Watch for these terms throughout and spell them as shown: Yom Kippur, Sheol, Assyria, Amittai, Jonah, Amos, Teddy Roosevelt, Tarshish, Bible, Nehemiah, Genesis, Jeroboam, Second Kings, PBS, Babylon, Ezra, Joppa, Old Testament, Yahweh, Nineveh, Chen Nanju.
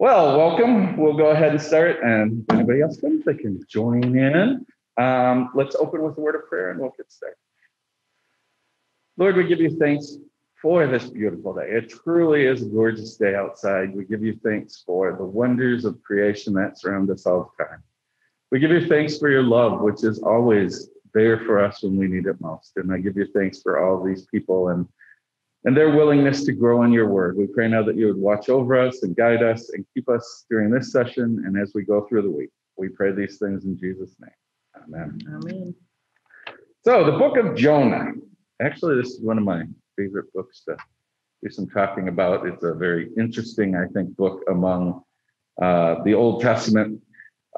Well, welcome. We'll go ahead and start, and if anybody else comes, they can join in. Let's open with a word of prayer, and we'll get started. Lord, we give you thanks for this beautiful day. It truly is a gorgeous day outside. We give you thanks for the wonders of creation that surround us all the time. We give you thanks for your love, which is always there for us when we need it most. And I give you thanks for all these people and their willingness to grow in your word. We pray now that you would watch over us and guide us and keep us during this session and as we go through the week. We pray these things in Jesus' name. Amen. Amen. So the book of Jonah. Actually, this is one of my favorite books to do some talking about. It's a very interesting, I think, book among the Old Testament.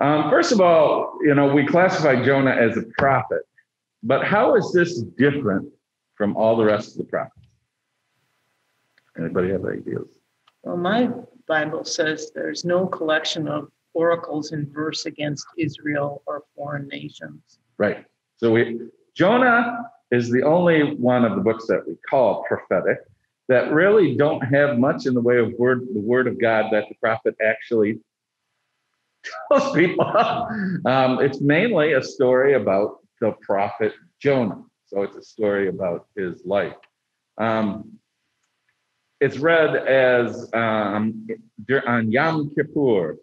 First of all, you know, we classify Jonah as a prophet, but how is this different from all the rest of the prophets? Anybody have ideas? Well, my Bible says there's no collection of oracles in verse against Israel or foreign nations. Right. So Jonah is the only one of the books that we call prophetic that really don't have much in the way of the word of God that the prophet actually tells people. It's mainly a story about the prophet Jonah. So it's a story about his life. It's read as on Yom Kippur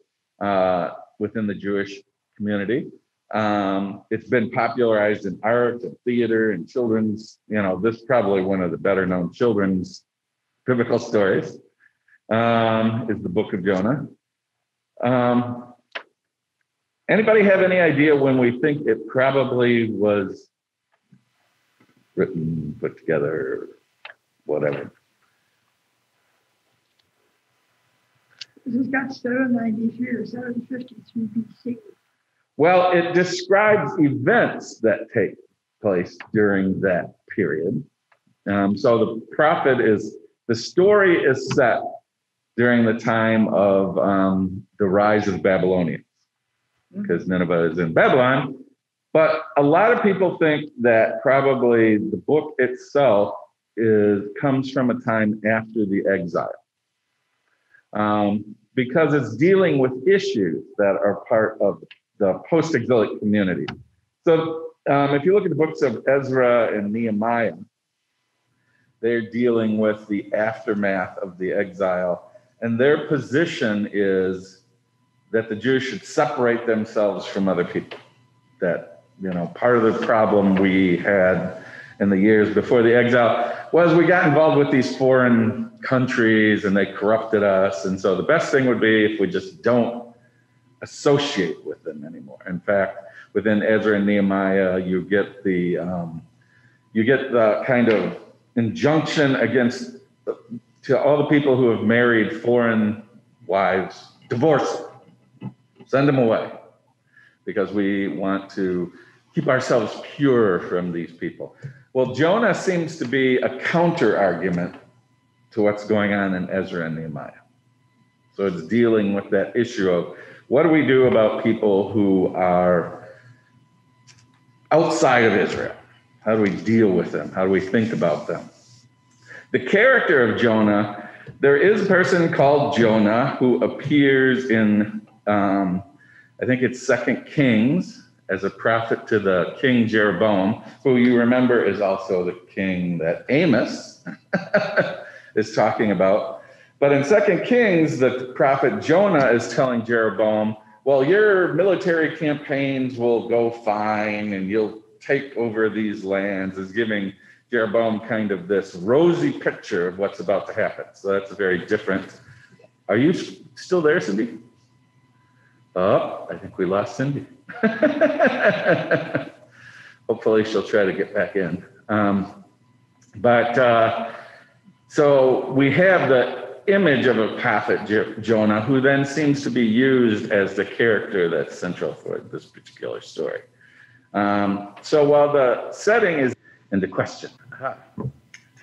within the Jewish community. It's been popularized in art and theater and children's, you know, this is probably one of the better known children's biblical stories is the book of Jonah. Anybody have any idea when we think it probably was written, put together, whatever? This got 793 or 753 BC. Well, it describes events that take place during that period. So the prophet the story is set during the time of the rise of Babylonians, because Nineveh is in Babylon. But a lot of people think that probably the book itself comes from a time after the exile. Because it's dealing with issues that are part of the post-exilic community. So if you look at the books of Ezra and Nehemiah, they're dealing with the aftermath of the exile. And their position is that the Jews should separate themselves from other people. That, you know, part of the problem we had in the years before the exile was we got involved with these foreign countries and they corrupted us, and so the best thing would be if we just don't associate with them anymore. In fact, within Ezra and Nehemiah, you get the kind of injunction against to all the people who have married foreign wives, divorce them, send them away, because we want to keep ourselves pure from these people. Well, Jonah seems to be a counter argument to what's going on in Ezra and Nehemiah. So it's dealing with that issue of what do we do about people who are outside of Israel? How do we deal with them? How do we think about them? The character of Jonah, there is a person called Jonah who appears in, I think it's Second Kings, as a prophet to the king Jeroboam, who you remember is also the king that Amos is talking about. But in 2 Kings, the prophet Jonah is telling Jeroboam, well, your military campaigns will go fine and you'll take over these lands, is giving Jeroboam kind of this rosy picture of what's about to happen. So that's very different. Are you still there, Cindy? Oh, I think we lost Cindy. Hopefully she'll try to get back in. So we have the image of a prophet, Jonah, who then seems to be used as the character that's central for this particular story. So while the setting is in the question.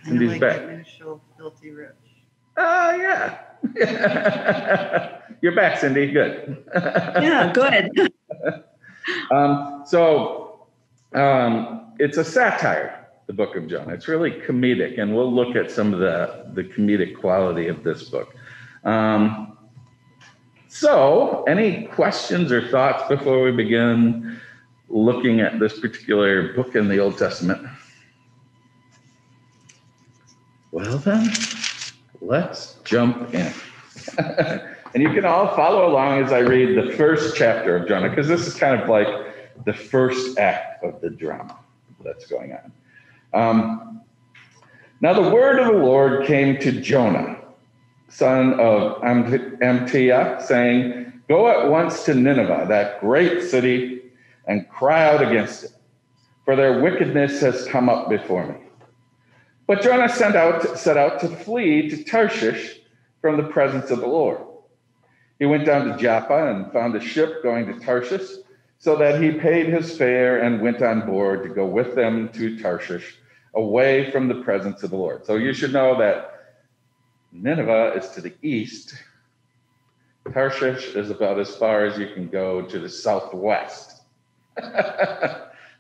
Cindy's like back. Initial filthy rich. Oh, yeah. You're back, Cindy. Good. Yeah, good. It's a satire. The book of Jonah. It's really comedic, and we'll look at some of the comedic quality of this book. So, any questions or thoughts before we begin looking at this particular book in the Old Testament? Well then, let's jump in. And you can all follow along as I read the first chapter of Jonah, because this is kind of like the first act of the drama that's going on. Now the word of the Lord came to Jonah, son of Amittai, saying, "Go at once to Nineveh, that great city, and cry out against it, for their wickedness has come up before me." But Jonah set out to flee to Tarshish from the presence of the Lord. He went down to Joppa and found a ship going to Tarshish, so that he paid his fare and went on board to go with them to Tarshish, away from the presence of the Lord. So you should know that Nineveh is to the east. Tarshish is about as far as you can go to the southwest.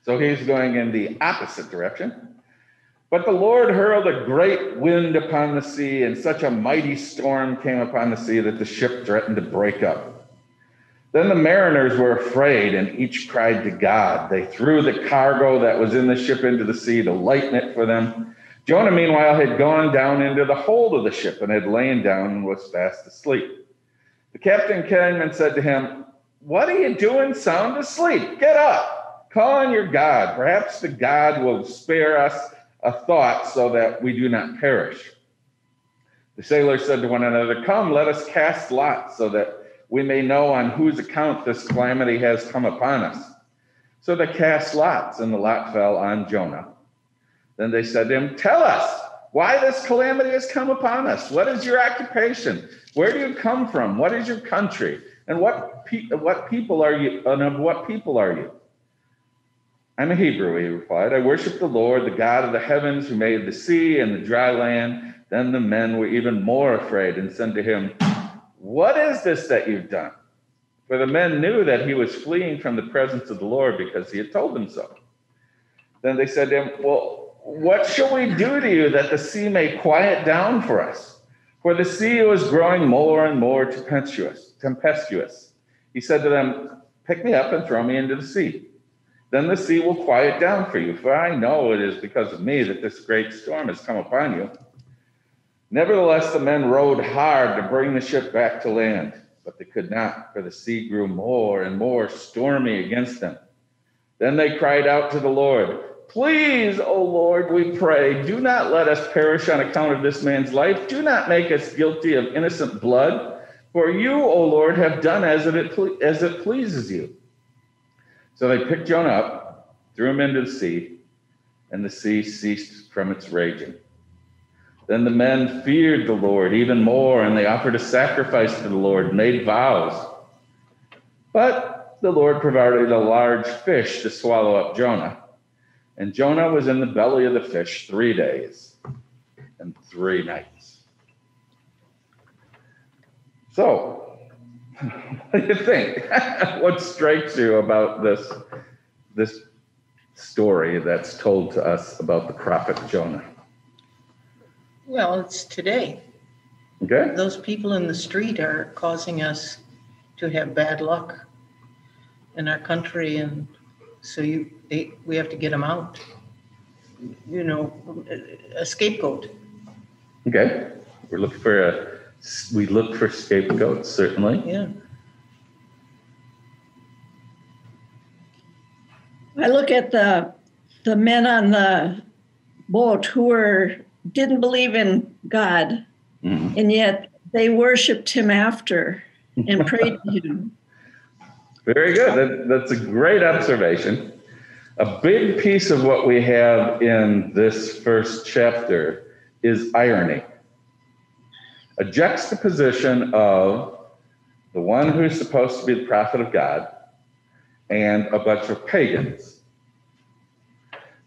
So he's going in the opposite direction. But the Lord hurled a great wind upon the sea, and such a mighty storm came upon the sea that the ship threatened to break up. Then the mariners were afraid, and each cried to God. They threw the cargo that was in the ship into the sea to lighten it for them. Jonah, meanwhile, had gone down into the hold of the ship and had lain down and was fast asleep. The captain came and said to him, "What are you doing sound asleep? Get up, call on your God. Perhaps the God will spare us a thought so that we do not perish." The sailors said to one another, "Come, let us cast lots so that we may know on whose account this calamity has come upon us." So they cast lots, and the lot fell on Jonah. Then they said to him, "Tell us why this calamity has come upon us. What is your occupation? Where do you come from? What is your country? And what people are you? I'm a Hebrew," he replied. "I worship the Lord, the God of the heavens, who made the sea and the dry land." Then the men were even more afraid and said to him, "What is this that you've done?" For the men knew that he was fleeing from the presence of the Lord because he had told them so. Then they said to him, "Well, what shall we do to you that the sea may quiet down for us?" For the sea was growing more and more tempestuous. He said to them, "Pick me up and throw me into the sea. Then the sea will quiet down for you, for I know it is because of me that this great storm has come upon you." Nevertheless, the men rowed hard to bring the ship back to land, but they could not, for the sea grew more and more stormy against them. Then they cried out to the Lord, "Please, O Lord, we pray, do not let us perish on account of this man's life. Do not make us guilty of innocent blood, for you, O Lord, have done as it pleases you." So they picked Jonah up, threw him into the sea, and the sea ceased from its raging. Then the men feared the Lord even more, and they offered a sacrifice to the Lord and made vows. But the Lord provided a large fish to swallow up Jonah, and Jonah was in the belly of the fish 3 days and 3 nights. So, what do you think? What strikes you about this story that's told to us about the prophet Jonah? Well, it's today. Okay. Those people in the street are causing us to have bad luck in our country, and so we have to get them out. You know, a scapegoat. Okay. We look for scapegoats, certainly. Yeah. I look at the men on the boat who didn't believe in God, mm-hmm. and yet they worshipped him after and prayed to him. Very good. That's a great observation. A big piece of what we have in this first chapter is irony. A juxtaposition of the one who's supposed to be the prophet of God and a bunch of pagans.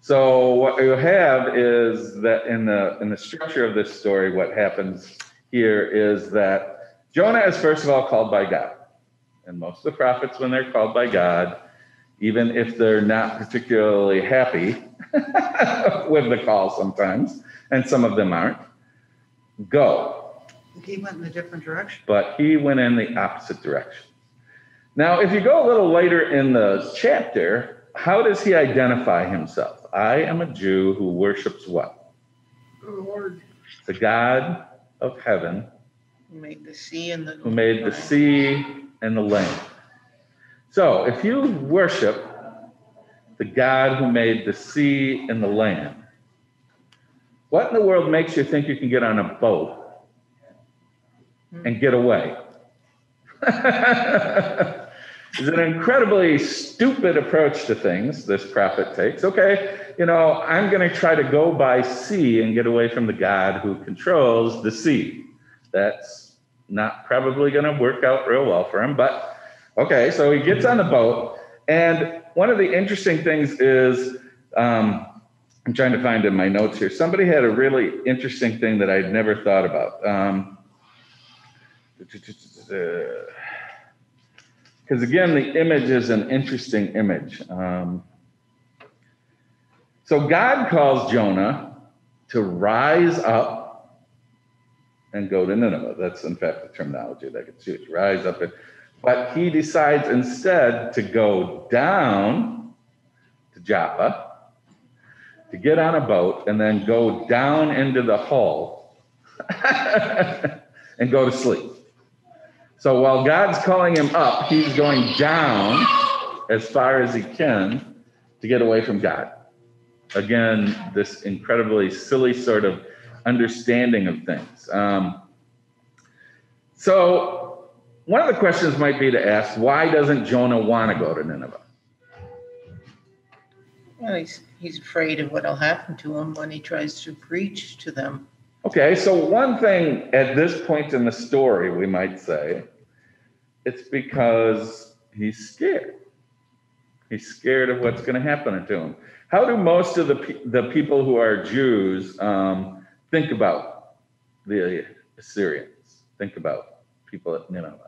So what you have is that in the structure of this story, what happens here is that Jonah is first of all called by God. And most of the prophets, when they're called by God, even if they're not particularly happy with the call sometimes, and some of them aren't, go. He went in a different direction. But he went in the opposite direction. Now, if you go a little later in the chapter, how does he identify himself? I am a Jew who worships what? The Lord. The God of heaven. Who made the sea and the land. Who made the sea and the land. So if you worship the God who made the sea and the land, what in the world makes you think you can get on a boat and get away? It's an incredibly stupid approach to things this prophet takes. Okay, you know, I'm going to try to go by sea and get away from the God who controls the sea. That's not probably going to work out real well for him, but okay, so he gets on the boat. And one of the interesting things is, I'm trying to find in my notes here, somebody had a really interesting thing that I'd never thought about. Because again, the image is an interesting image. So God calls Jonah to rise up and go to Nineveh. That's in fact the terminology that gets used, rise up. But he decides instead to go down to Joppa, to get on a boat and then go down into the hull and go to sleep. So while God's calling him up, he's going down as far as he can to get away from God. Again, this incredibly silly sort of understanding of things. So one of the questions might be to ask, why doesn't Jonah want to go to Nineveh? Well, he's afraid of what will happen to him when he tries to preach to them. Okay, so one thing at this point in the story, we might say, it's because he's scared. He's scared of what's going to happen to him. How do most of the people who are Jews think about the Assyrians, think about people at Nineveh?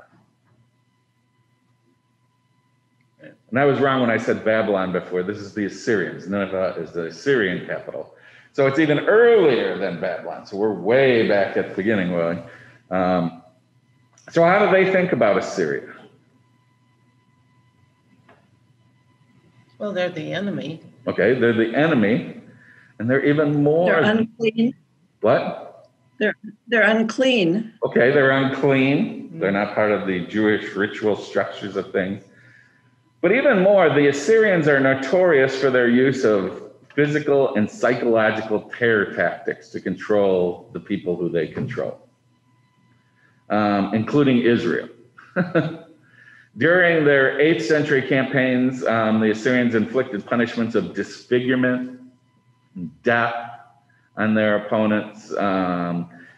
And I was wrong when I said Babylon before. This is the Assyrians. Nineveh is the Assyrian capital. So it's even earlier than Babylon. So we're way back at the beginning, really. So how do they think about Assyria? Well, they're the enemy. Okay, they're the enemy, and they're even more. They're unclean. What? They're unclean. Okay, they're unclean. Mm-hmm. They're not part of the Jewish ritual structures of things. But even more, the Assyrians are notorious for their use of physical and psychological terror tactics to control the people who they control, including Israel. During their 8th century campaigns, the Assyrians inflicted punishments of disfigurement and death on their opponents.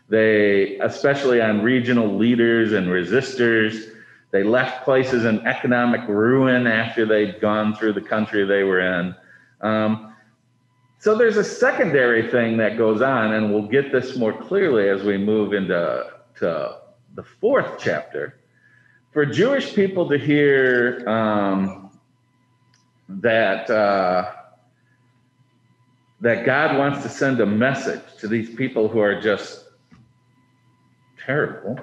They, especially on regional leaders and resistors, they left places in economic ruin after they'd gone through the country they were in. So there's a secondary thing that goes on, and we'll get this more clearly as we move into the 4th chapter. For Jewish people to hear that God wants to send a message to these people who are just terrible,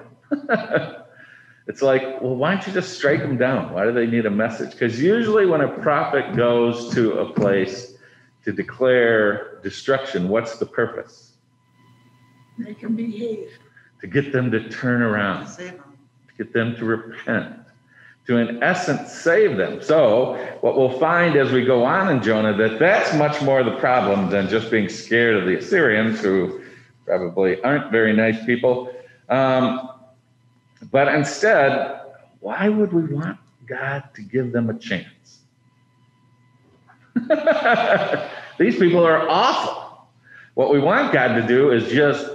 it's like, well, why don't you just strike them down? Why do they need a message? Because usually when a prophet goes to a place to declare destruction, what's the purpose? Make them behave. To get them to turn around, to get them to repent, to in essence save them. So what we'll find as we go on in Jonah, that's much more the problem than just being scared of the Assyrians, who probably aren't very nice people. But instead, why would we want God to give them a chance? These people are awful. What we want God to do is just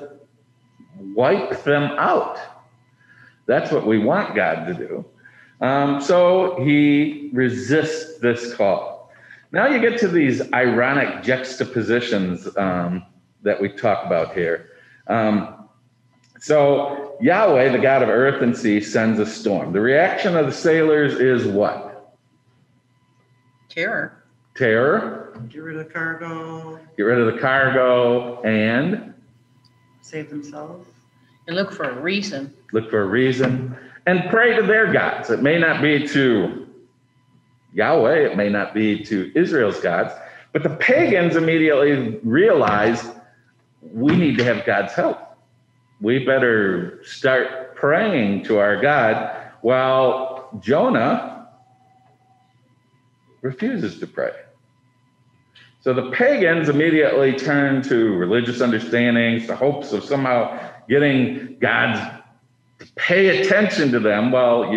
wipe them out. That's what we want God to do. So he resists this call. Now you get to these ironic juxtapositions that we talk about here. So Yahweh, the God of earth and sea, sends a storm. The reaction of the sailors is what? Terror. Terror. Get rid of the cargo. Get rid of the cargo and? Save themselves. And look for a reason. Look for a reason and pray to their gods. It may not be to Yahweh. It may not be to Israel's gods. But the pagans immediately realized we need to have God's help. We better start praying to our God, while Jonah refuses to pray. So the pagans immediately turn to religious understandings, the hopes of somehow getting God to pay attention to them, while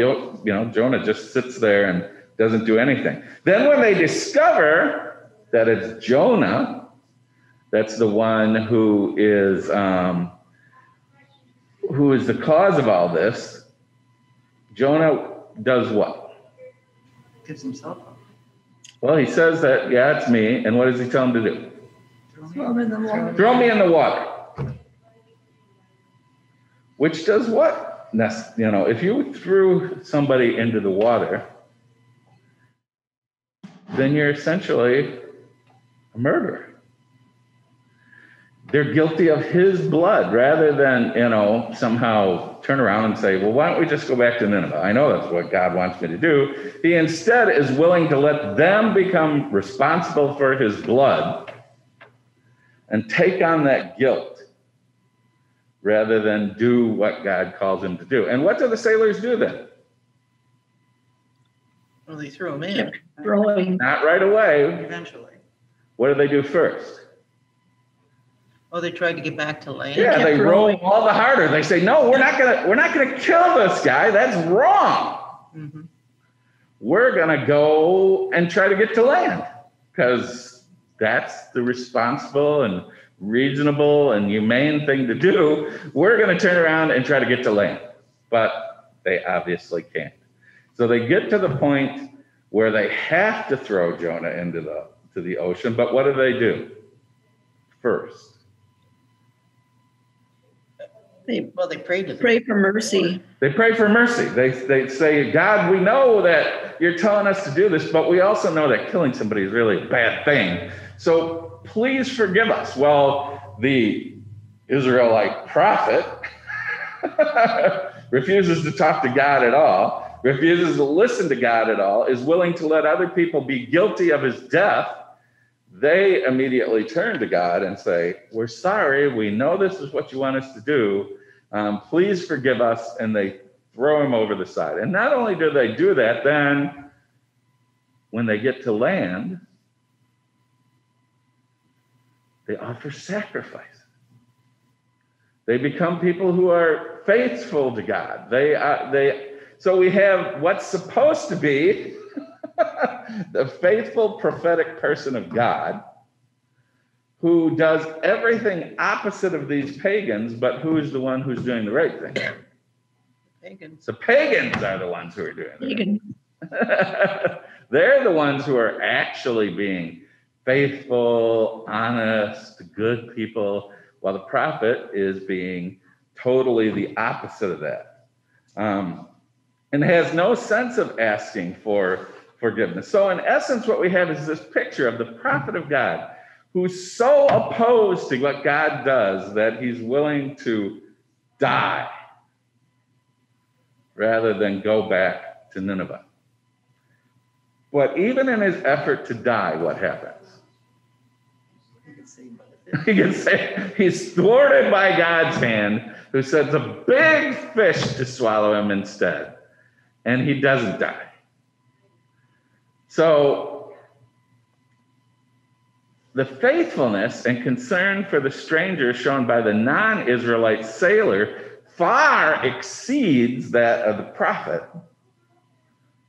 Jonah just sits there and doesn't do anything. Then when they discover that it's Jonah, that's the one who is the cause of all this, Jonah does what? Gives himself up. Well, he says that, yeah, it's me. And what does he tell him to do? Throw me in the water. Which does what? If you threw somebody into the water, then you're essentially a murderer. They're guilty of his blood, rather than, somehow turn around and say, well, why don't we just go back to Nineveh? I know that's what God wants me to do. He instead is willing to let them become responsible for his blood and take on that guilt, rather than do what God calls him to do. And what do the sailors do then? Well, they throw him in. Not right away. Eventually. What do they do first? Oh, they tried to get back to land. Yeah, they roll all the harder. They say, "No, we're not gonna kill this guy. That's wrong. Mm-hmm. We're gonna go and try to get to land, because that's the responsible and reasonable and humane thing to do. We're gonna turn around and try to get to land, but they obviously can't. So they get to the point where they have to throw Jonah into the ocean. But what do they do first? They pray to them. Pray for mercy. They pray for mercy. They say, God, we know that you're telling us to do this, but we also know that killing somebody is really a bad thing. So please forgive us. Well, the Israelite prophet refuses to talk to God at all, refuses to listen to God at all, is willing to let other people be guilty of his death. They immediately turn to God and say, we're sorry, we know this is what you want us to do. Please forgive us. And they throw him over the side. And not only do they do that, then when they get to land, they offer sacrifice. They become people who are faithful to God. So we have what's supposed to be the faithful prophetic person of God, who does everything opposite of these pagans, but who is the one who's doing the right thing? Pagans. The pagans are the ones who are doing the right thing. They're the ones who are actually being faithful, honest, good people, while the prophet is being totally the opposite of that. And has no sense of asking for forgiveness. So in essence, what we have is this picture of the prophet of God, who's so opposed to what God does that he's willing to die rather than go back to Nineveh. But even in his effort to die, what happens? He's thwarted by God's hand, who sends a big fish to swallow him instead. And he doesn't die. So the faithfulness and concern for the stranger shown by the non-Israelite sailor far exceeds that of the prophet,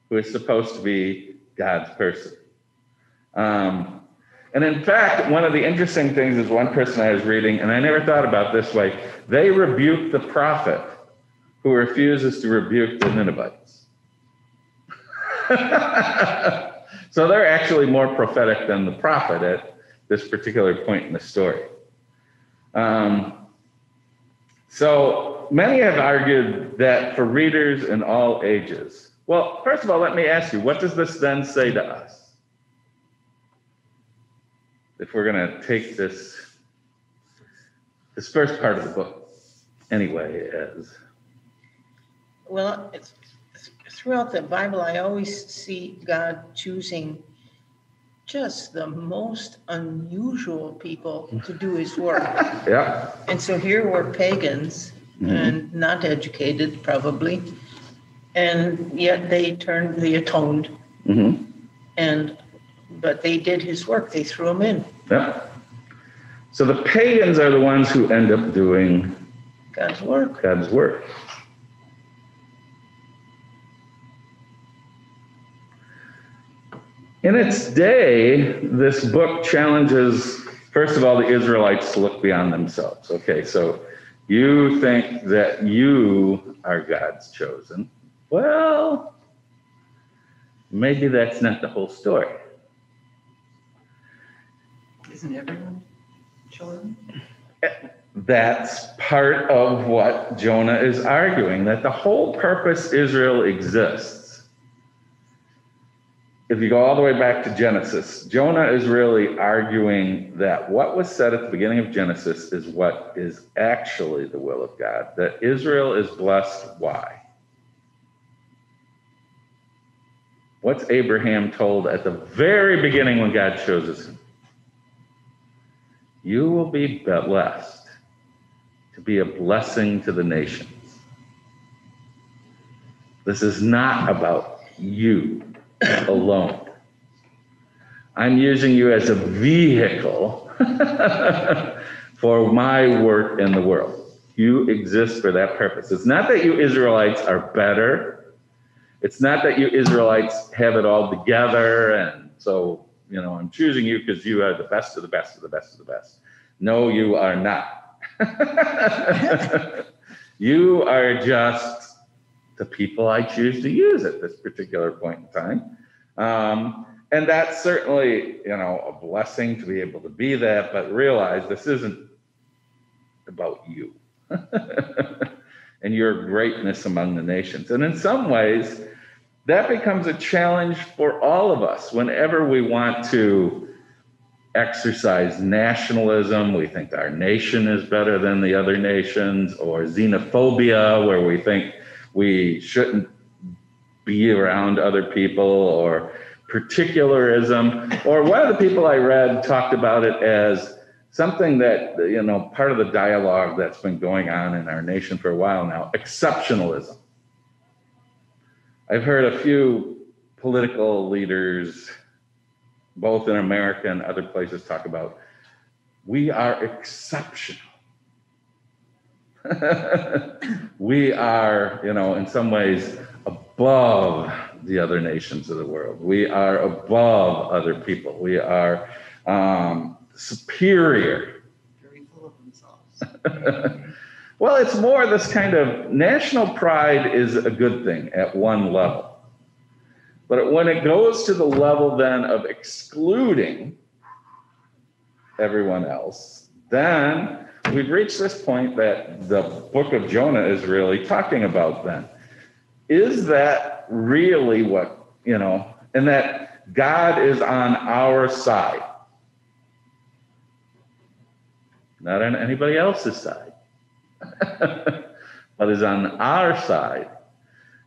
who is supposed to be God's person. And in fact, one of the interesting things is, one person I was reading, and I never thought about this way, they rebuked the prophet who refuses to rebuke the Ninevites. So they're actually more prophetic than the prophet at this particular point in the story. So many have argued that for readers in all ages. Well, first of all, let me ask you, what does this then say to us? If we're going to take this first part of the book. anyway as? Well, throughout the Bible, I always see God choosing just the most unusual people to do his work. Yeah. And so here were pagans, mm-hmm. and not educated probably, and yet they atoned. Mm-hmm. But they did his work. They threw him in. Yeah. So the pagans are the ones who end up doing God's work. God's work. In its day, this book challenges, first of all, the Israelites to look beyond themselves. Okay, so you think that you are God's chosen. Well, maybe that's not the whole story. Isn't everyone chosen? That's part of what Jonah is arguing, that the whole purpose Israel exists. If you go all the way back to Genesis, Jonah is really arguing that what was said at the beginning of Genesis is what is actually the will of God, that Israel is blessed. Why? What's Abraham told at the very beginning when God chooses him? You will be blessed to be a blessing to the nations. This is not about you alone. I'm using you as a vehicle for my work in the world. You exist for that purpose. It's not that you Israelites are better. It's not that you Israelites have it all together and so, you know, I'm choosing you because you are the best of the best of the best of the best. No, you are not. You are just the people I choose to use at this particular point in time. And that's certainly, you know, a blessing to be able to be that, but realize this isn't about you and your greatness among the nations. And in some ways, that becomes a challenge for all of us. Whenever we want to exercise nationalism, we think our nation is better than the other nations, or xenophobia, where we think we shouldn't be around other people, or particularism, or one of the people I read talked about it as something that, you know, part of the dialogue that's been going on in our nation for a while now, exceptionalism. I've heard a few political leaders, both in America and other places, talk about, we are exceptional. We are, you know, in some ways above the other nations of the world. We are above other people. We are superior. Very full of themselves. Well, it's more this kind of national pride is a good thing at one level. But when it goes to the level then of excluding everyone else, then we've reached this point that the book of Jonah is really talking about then. Is that really what, you know, and that God is on our side, not on anybody else's side, but is on our side,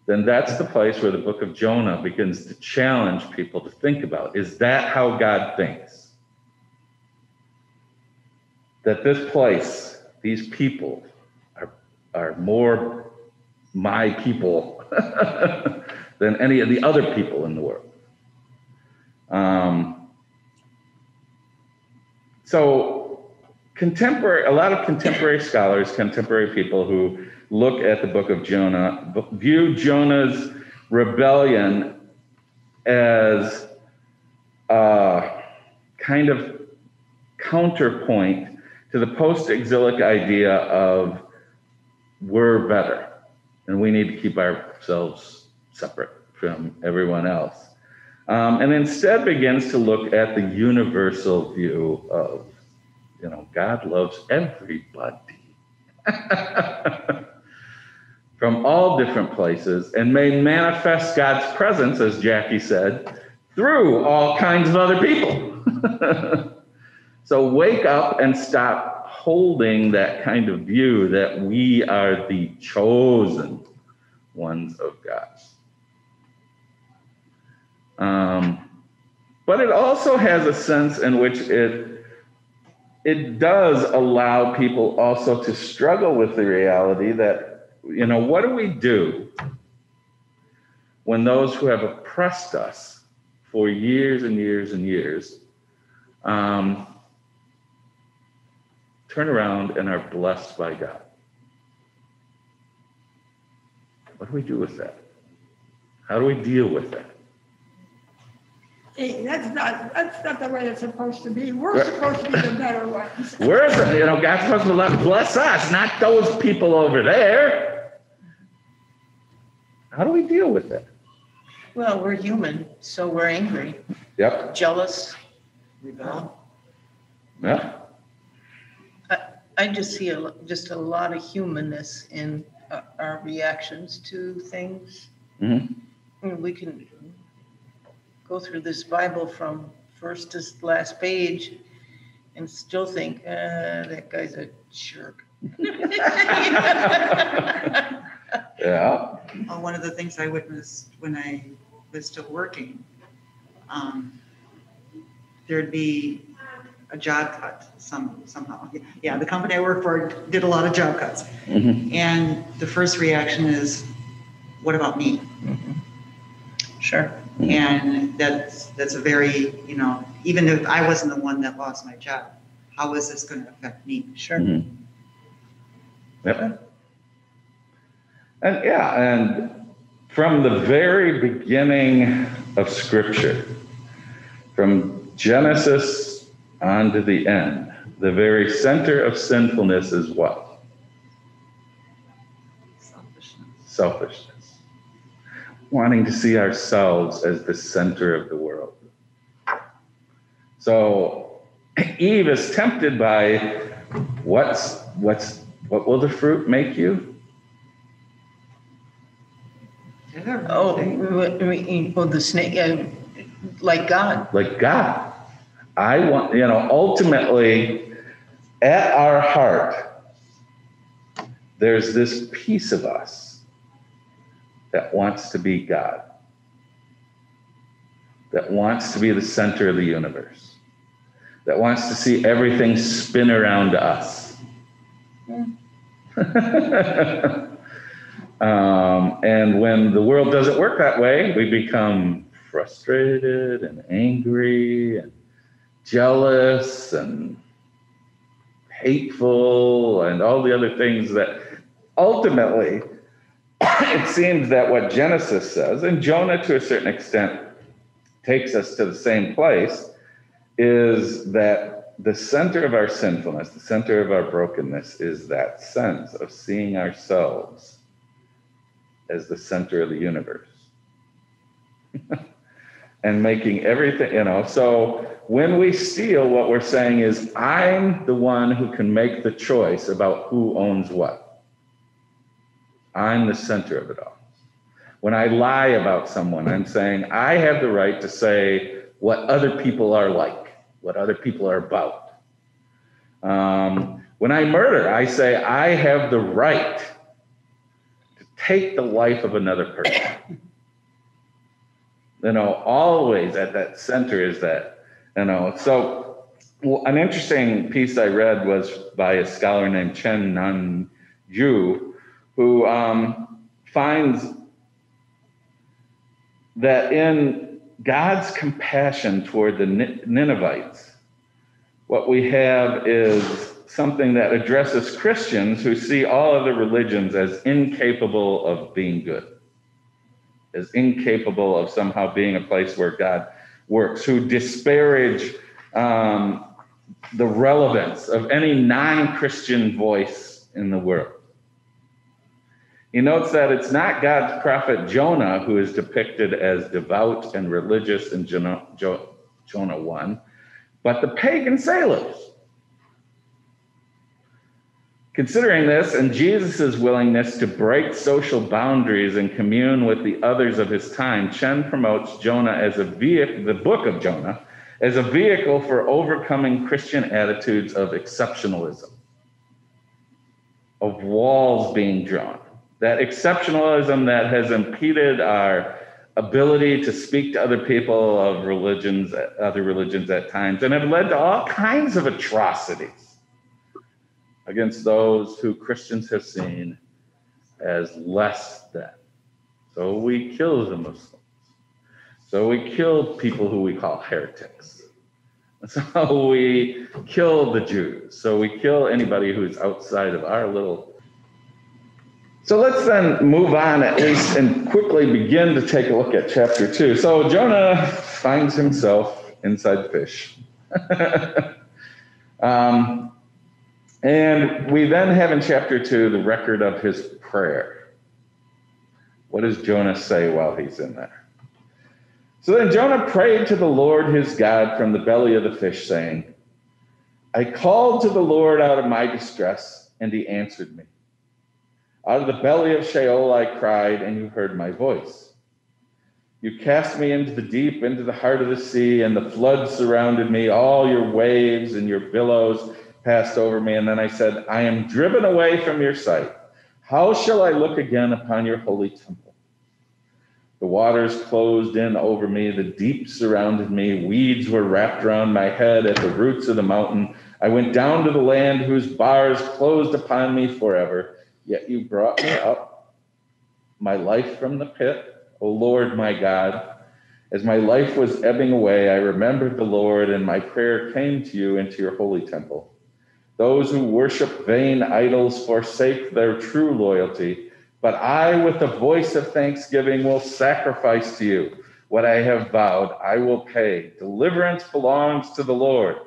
then that's the place where the book of Jonah begins to challenge people to think about, is that how God thinks? That this place, these people are more my people than any of the other people in the world. A lot of contemporary scholars, contemporary people who look at the book of Jonah, view Jonah's rebellion as a kind of counterpoint to the post-exilic idea of we're better and we need to keep ourselves separate from everyone else. And instead begins to look at the universal view of, you know, God loves everybody from all different places and may manifest God's presence, as Jackie said, through all kinds of other people. So wake up and stop holding that kind of view that we are the chosen ones of God. But it also has a sense in which it does allow people also to struggle with the reality that, you know, what do we do when those who have oppressed us for years and years and years turn around and are blessed by God? What do we do with that? How do we deal with that? Hey, that's not the way it's supposed to be. We're supposed to be the better ones. God's supposed to bless us, not those people over there. How do we deal with that? Well, we're human, so we're angry. Yep. Jealous. Rebel. Yeah. I just see a lot of humanness in our reactions to things. Mm-hmm. We can go through this Bible from first to last page and still think, that guy's a jerk. Yeah. Well, one of the things I witnessed when I was still working, there'd be a job cut somehow. Yeah, the company I worked for did a lot of job cuts. Mm-hmm. And the first reaction is, what about me? Mm-hmm. Sure. Mm-hmm. And that's a very, even if I wasn't the one that lost my job, how is this going to affect me? Sure. Mm-hmm. Yep. And from the very beginning of Scripture, from Genesis on to the end, the very center of sinfulness is what? Selfishness. Wanting to see ourselves as the center of the world. So Eve is tempted by what will the fruit make you? The snake, like God. Like God. I want, ultimately, at our heart, there's this piece of us that wants to be God, that wants to be the center of the universe, that wants to see everything spin around us. Yeah. And when the world doesn't work that way, we become frustrated and angry and jealous and hateful and all the other things that ultimately it seems that what Genesis says, and Jonah to a certain extent takes us to the same place, is that the center of our sinfulness, the center of our brokenness is that sense of seeing ourselves as the center of the universe. And making everything, so when we steal, what we're saying is, I'm the one who can make the choice about who owns what. I'm the center of it all. When I lie about someone, I'm saying, I have the right to say what other people are like, what other people are about. When I murder, I say, I have the right to take the life of another person. Always at that center is that, So an interesting piece I read was by a scholar named Chen Nanju, who finds that in God's compassion toward the Ninevites, what we have is something that addresses Christians who see all other religions as incapable of being good. Is incapable of somehow being a place where God works, who disparage the relevance of any non-Christian voice in the world. He notes that it's not God's prophet Jonah who is depicted as devout and religious in Jonah 1, but the pagan sailors. Considering this and Jesus' willingness to break social boundaries and commune with the others of his time, Chen promotes Jonah as a vehicle, the book of Jonah, as a vehicle for overcoming Christian attitudes of exceptionalism. of walls being drawn, that exceptionalism that has impeded our ability to speak to other people of religions, other religions at times, and have led to all kinds of atrocities against those who Christians have seen as less than. So we kill the Muslims. So we kill people who we call heretics. So we kill the Jews. So we kill anybody who's outside of our little. So let's then move on at least and quickly begin to take a look at chapter 2. So Jonah finds himself inside the fish. And we then have in chapter 2 the record of his prayer. What does Jonah say while he's in there? So then Jonah prayed to the Lord his God from the belly of the fish, saying, I called to the Lord out of my distress, and he answered me. Out of the belly of Sheol I cried, and you heard my voice. You cast me into the deep, into the heart of the sea, and the flood surrounded me. All your waves and your billows passed over me. And then I said, I am driven away from your sight. How shall I look again upon your holy temple? The waters closed in over me, the deep surrounded me, weeds were wrapped around my head at the roots of the mountain. I went down to the land whose bars closed upon me forever. Yet you brought me up, my life from the pit, O Lord my God. As my life was ebbing away, I remembered the Lord, and my prayer came to you into your holy temple. Those who worship vain idols forsake their true loyalty. But I, with the voice of thanksgiving, will sacrifice to you what I have vowed. I will pay. Deliverance belongs to the Lord.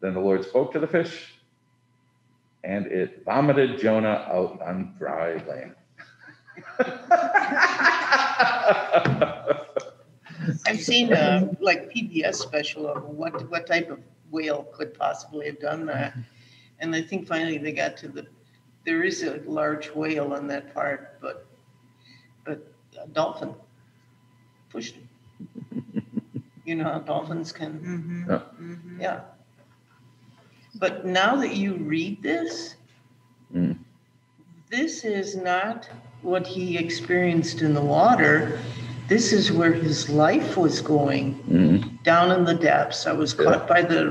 Then the Lord spoke to the fish, and it vomited Jonah out on dry land. I've seen a PBS special of what type of whale could possibly have done that. And I think finally they got to the... There is a large whale on that part, but a dolphin pushed it. You know how dolphins can, yeah. But now that you read this, this is not what he experienced in the water. This is where his life was going, down in the depths. I was caught by the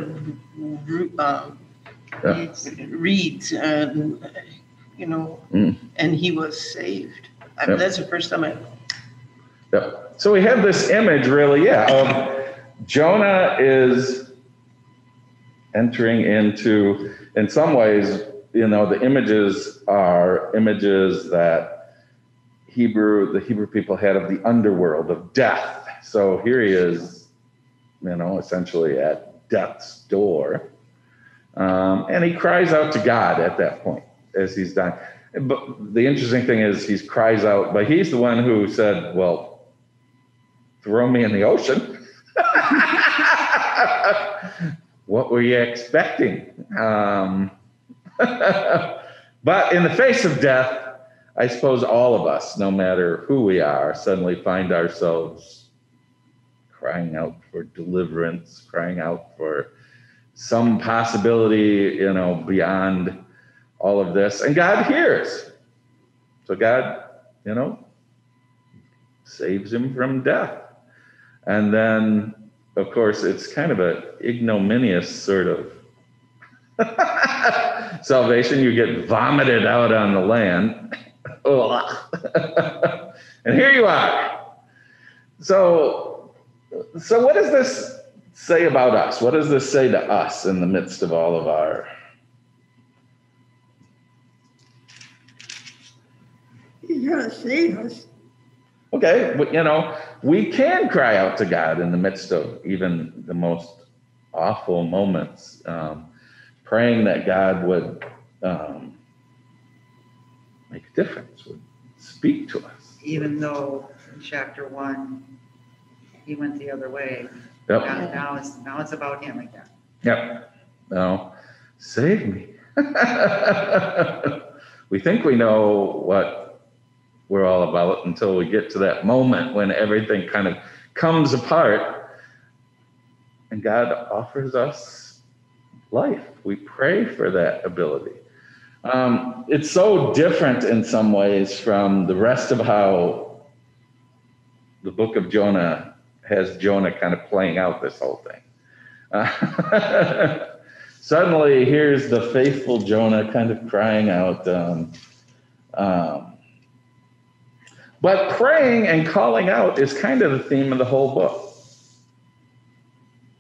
reeds and... and he was saved. I mean, that's the first time I... So we have this image, really, of Jonah is entering into, in some ways, the images are images that the Hebrew people had of the underworld, of death. So here he is, essentially at death's door. And he cries out to God at that point, as he's dying. But the interesting thing is he cries out, but he's the one who said, well, throw me in the ocean. What were you expecting? But in the face of death, I suppose all of us, no matter who we are, suddenly find ourselves crying out for deliverance, crying out for some possibility, beyond all of this, and God hears. So God, saves him from death. And then, of course, it's kind of an ignominious sort of salvation. You get vomited out on the land. And here you are. So what does this say about us? What does this say to us in the midst of all of our... He's going to save us. Okay, but we can cry out to God in the midst of even the most awful moments, praying that God would make a difference, would speak to us. Even though in chapter 1, he went the other way. Yep. Now it's about him again. Yep. Now, save me. We think we know what we're all about until we get to that moment when everything kind of comes apart and God offers us life. We pray for that ability. It's so different in some ways from the rest of how the book of Jonah has Jonah kind of playing out this whole thing. Suddenly, here's the faithful Jonah kind of crying out. But praying and calling out is kind of the theme of the whole book.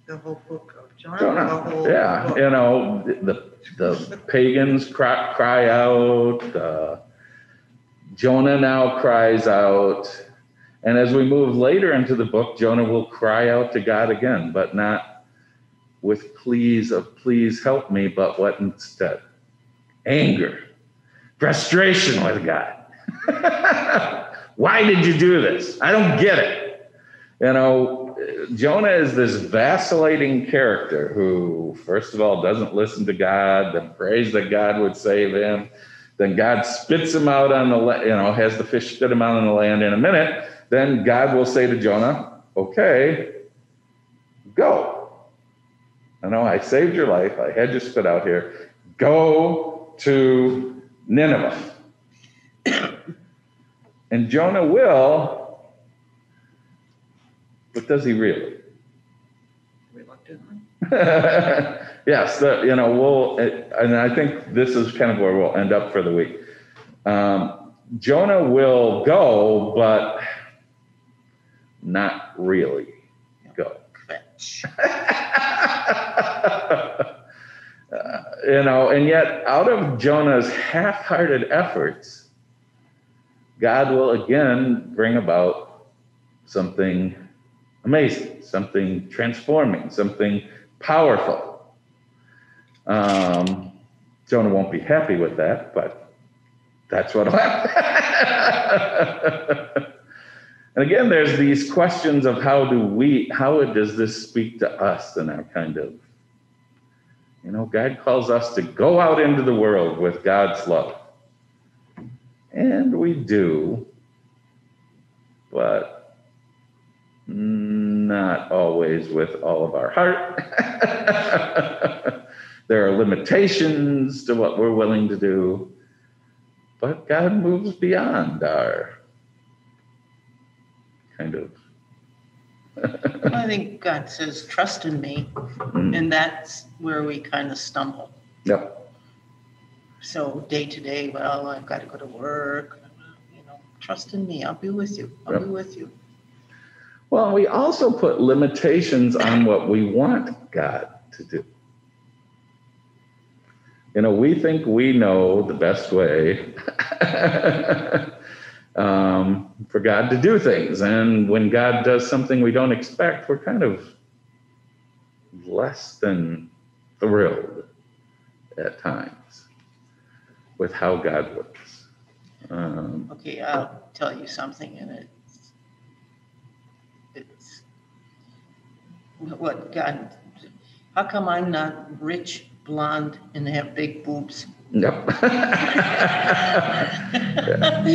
The whole book of Jonah. Yeah, you know, the pagans cry out, Jonah now cries out, and as we move later into the book, Jonah will cry out to God again, but not with pleas of please help me, but what instead? Anger, frustration with God. Why did you do this? I don't get it. You know, Jonah is this vacillating character who, first of all, doesn't listen to God, then prays that God would save him. Then God spits him out on the land, you know, has the fish spit him out on the land in a minute. Then God will say to Jonah, okay, go. I know I saved your life. I had you spit out here. Go to Nineveh. And Jonah will, but does he really? Reluctantly. Yes, you know, and I think this is kind of where we'll end up for the week. Jonah will go, but not really go. You know, and yet out of Jonah's half-hearted efforts, God will again bring about something amazing, something transforming, something powerful. Jonah won't be happy with that, but that's what will happen. And again, there's these questions of how does this speak to us in our kind of, you know, God calls us to go out into the world with God's love. And we do, but not always with all of our heart. There are limitations to what we're willing to do, but God moves beyond our kind of. I think God says, trust in me, and that's where we kind of stumble. Yep. So day to day, well, I've got to go to work, you know, trust in me, I'll be with you, I'll be with you. Well, we also put limitations on what we want God to do. You know, we think we know the best way for God to do things. And when God does something we don't expect, we're kind of less than thrilled at times with how God works. Okay, I'll tell you something, and it's what God, how come I'm not rich, blonde, and have big boobs? Yep.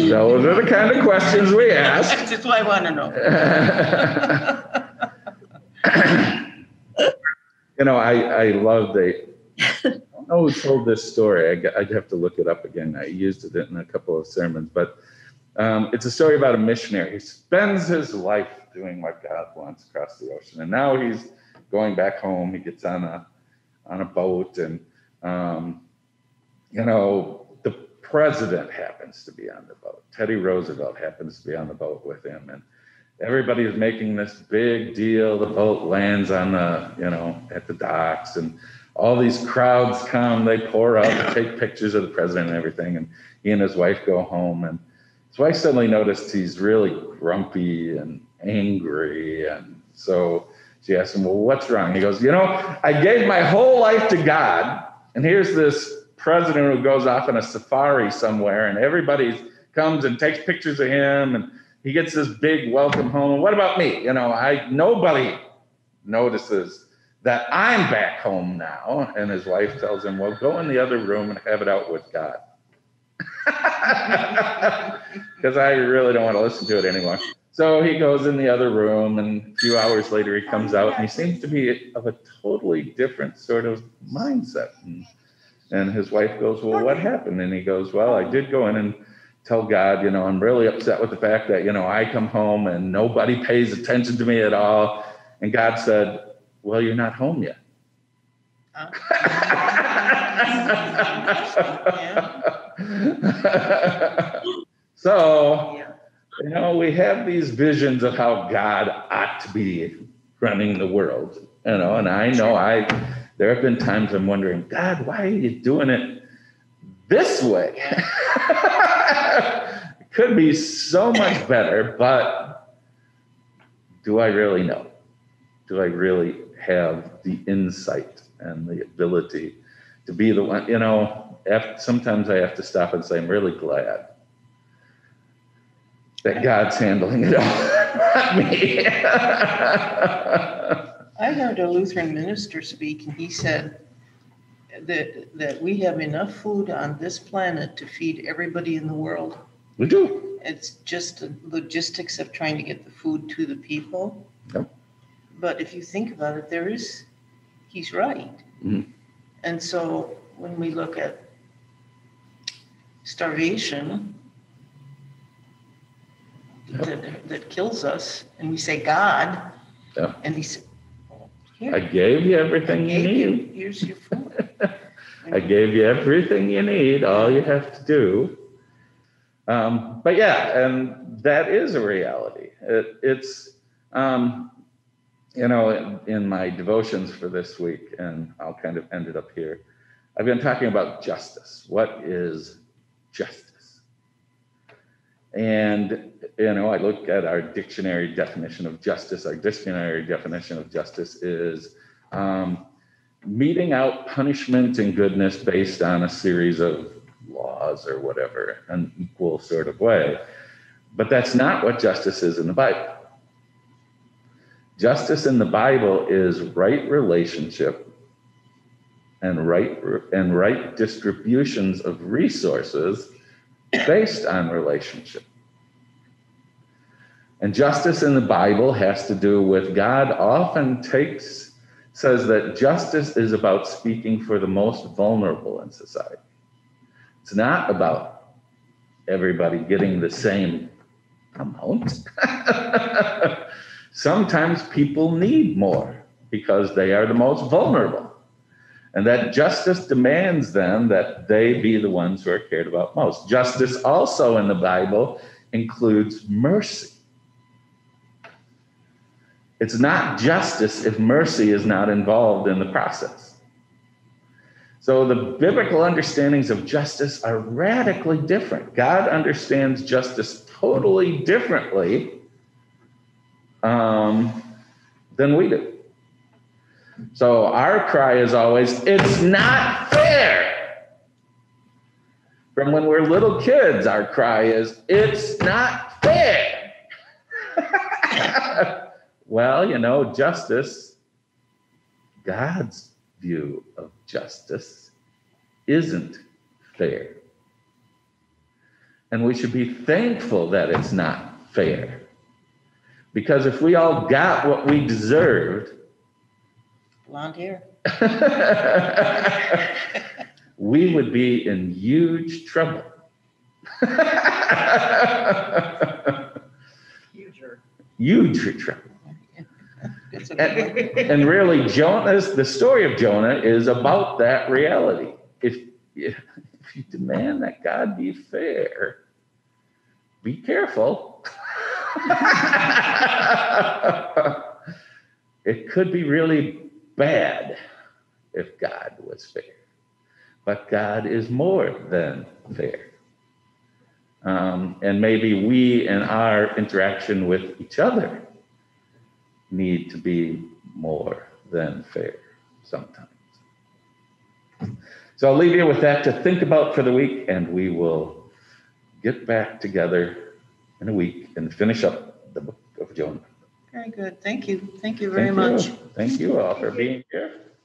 Those are the kind of questions we ask. That's what I want to know. You know, I love the, who told this story? I'd have to look it up again. I used it in a couple of sermons, but it's a story about a missionary who spends his life doing what God wants across the ocean, and now he's going back home. He gets on a boat, and you know, the president happens to be on the boat. Teddy Roosevelt happens to be on the boat with him, and everybody is making this big deal. The boat lands on the, you know, at the docks, and all these crowds come, they pour out and take pictures of the president and everything. And he and his wife go home, and his wife suddenly noticed he's really grumpy and angry. And so she asked him, well, what's wrong? He goes, you know, I gave my whole life to God, and here's this president who goes off on a safari somewhere, and everybody comes and takes pictures of him, and he gets this big welcome home. What about me? You know, nobody notices that I'm back home now. And his wife tells him, well, go in the other room and have it out with God. Because I really don't want to listen to it anymore. So he goes in the other room, and a few hours later, he comes out, and he seems to be of a totally different sort of mindset and And his wife goes, well, what happened? And he goes, well, I did go in and tell God, you know, I'm really upset with the fact that, you know, I come home and nobody pays attention to me at all. And God said, well, you're not home yet. So, you know, we have these visions of how God ought to be running the world, you know, and I know there have been times I'm wondering, God, why are you doing it this way? It could be so much better, but do I really know? Do I really have the insight and the ability to be the one? You know, sometimes I have to stop and say, I'm really glad that God's handling it all, not me. I heard a Lutheran minister speak, and he said that we have enough food on this planet to feed everybody in the world. We do. It's just the logistics of trying to get the food to the people. Yep. But if you think about it, he's right. Mm-hmm. And so when we look at starvation that kills us, and we say, God, and he said, here, I gave you everything you need. Here's your food. I gave you everything you need. All you have to do. But yeah, and that is a reality. It's you know, in my devotions for this week, and I'll kind of end it up here, I've been talking about justice. What is justice? And, you know, I look at our dictionary definition of justice. Our dictionary definition of justice is meting out punishment and goodness based on a series of laws or whatever, an equal sort of way. But that's not what justice is in the Bible. Justice in the Bible is right relationship and right distributions of resources based on relationship. And justice in the Bible has to do with God often says that justice is about speaking for the most vulnerable in society. It's not about everybody getting the same amount. Sometimes people need more because they are the most vulnerable. And that justice demands then that they be the ones who are cared about most. Justice also in the Bible includes mercy. It's not justice if mercy is not involved in the process. So the biblical understandings of justice are radically different. God understands justice totally differently than we do. So our cry is always, it's not fair. From when we're little kids, our cry is, it's not fair. Well, you know, justice, God's view of justice isn't fair. And we should be thankful that it's not fair. Because if we all got what we deserved, blonde hair, we would be in huge trouble. Huge trouble. And really, the story of Jonah is about that reality. If you demand that God be fair, be careful. It could be really bad if God was fair, but God is more than fair. And maybe we in our interaction with each other need to be more than fair sometimes. So I'll leave you with that to think about for the week, and we will get back together in a week and finish up the book of Jonah. Very good. Thank you. Thank you very much. Thank you all for being here.